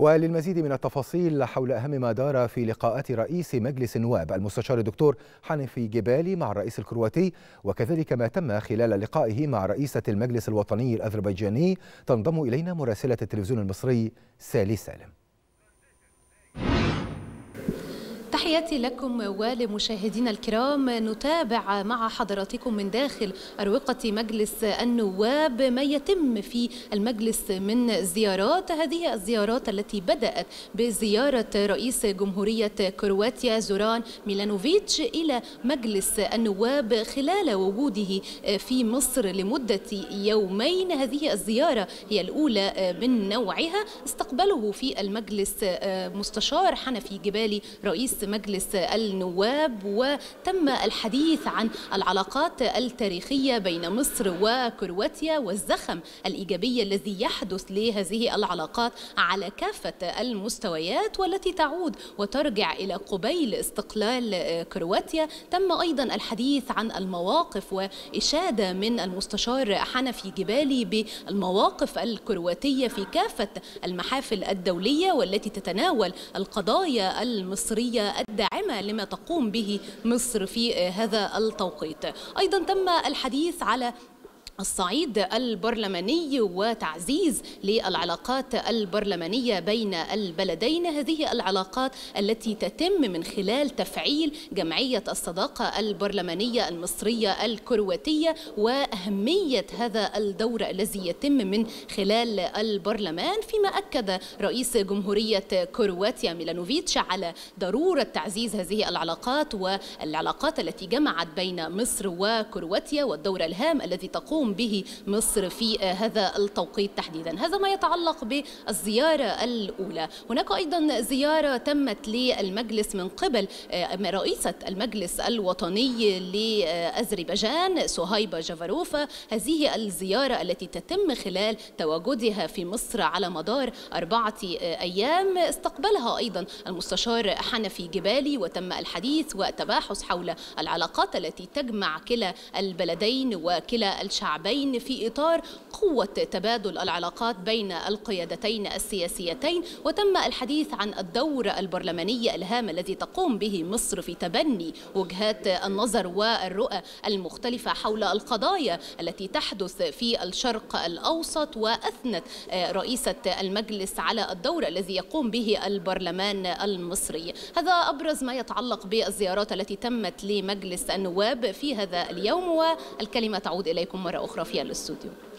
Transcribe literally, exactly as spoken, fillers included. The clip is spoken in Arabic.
وللمزيد من التفاصيل حول أهم ما دار في لقاءات رئيس مجلس النواب المستشار الدكتور حنفي جبالي مع الرئيس الكرواتي، وكذلك ما تم خلال لقائه مع رئيسة المجلس الوطني الأذربيجاني، تنضم إلينا مراسلة التلفزيون المصري سالي سالم. تحياتي لكم ولمشاهدينا الكرام. نتابع مع حضراتكم من داخل أروقة مجلس النواب ما يتم في المجلس من زيارات. هذه الزيارات التي بدأت بزيارة رئيس جمهورية كرواتيا زوران ميلانوفيتش إلى مجلس النواب خلال وجوده في مصر لمدة يومين. هذه الزيارة هي الأولى من نوعها. استقبله في المجلس مستشار حنفي جبالي رئيس مجلس النواب، وتم الحديث عن العلاقات التاريخية بين مصر وكرواتيا والزخم الإيجابي الذي يحدث لهذه العلاقات على كافة المستويات، والتي تعود وترجع إلى قبيل استقلال كرواتيا. تم أيضا الحديث عن المواقف وإشادة من المستشار حنفي جبالي بالمواقف الكرواتية في كافة المحافل الدولية، والتي تتناول القضايا المصرية الداعمة لما تقوم به مصر في هذا التوقيت. أيضا تم الحديث على الصعيد البرلماني وتعزيز للعلاقات البرلمانية بين البلدين. هذه العلاقات التي تتم من خلال تفعيل جمعية الصداقة البرلمانية المصرية الكرواتية، وأهمية هذا الدور الذي يتم من خلال البرلمان، فيما أكد رئيس جمهورية كرواتيا ميلانوفيتش على ضرورة تعزيز هذه العلاقات والعلاقات التي جمعت بين مصر وكرواتيا والدور الهام الذي تقوم به مصر في هذا التوقيت تحديدا. هذا ما يتعلق بالزيارة الأولى. هناك أيضا زيارة تمت للمجلس من قبل رئيسة المجلس الوطني لأذربيجان سهيبة جفاروفا. هذه الزيارة التي تتم خلال تواجدها في مصر على مدار أربعة أيام، استقبلها أيضا المستشار حنفي جبالي، وتم الحديث والتباحث حول العلاقات التي تجمع كلا البلدين وكلا الشعبين في إطار قوة تبادل العلاقات بين القيادتين السياسيتين. وتم الحديث عن الدور البرلماني الهام الذي تقوم به مصر في تبني وجهات النظر والرؤى المختلفة حول القضايا التي تحدث في الشرق الأوسط. وأثنت رئيسة المجلس على الدور الذي يقوم به البرلمان المصري. هذا أبرز ما يتعلق بالزيارات التي تمت لمجلس النواب في هذا اليوم، والكلمة تعود إليكم مرة أخرى في الاستوديو.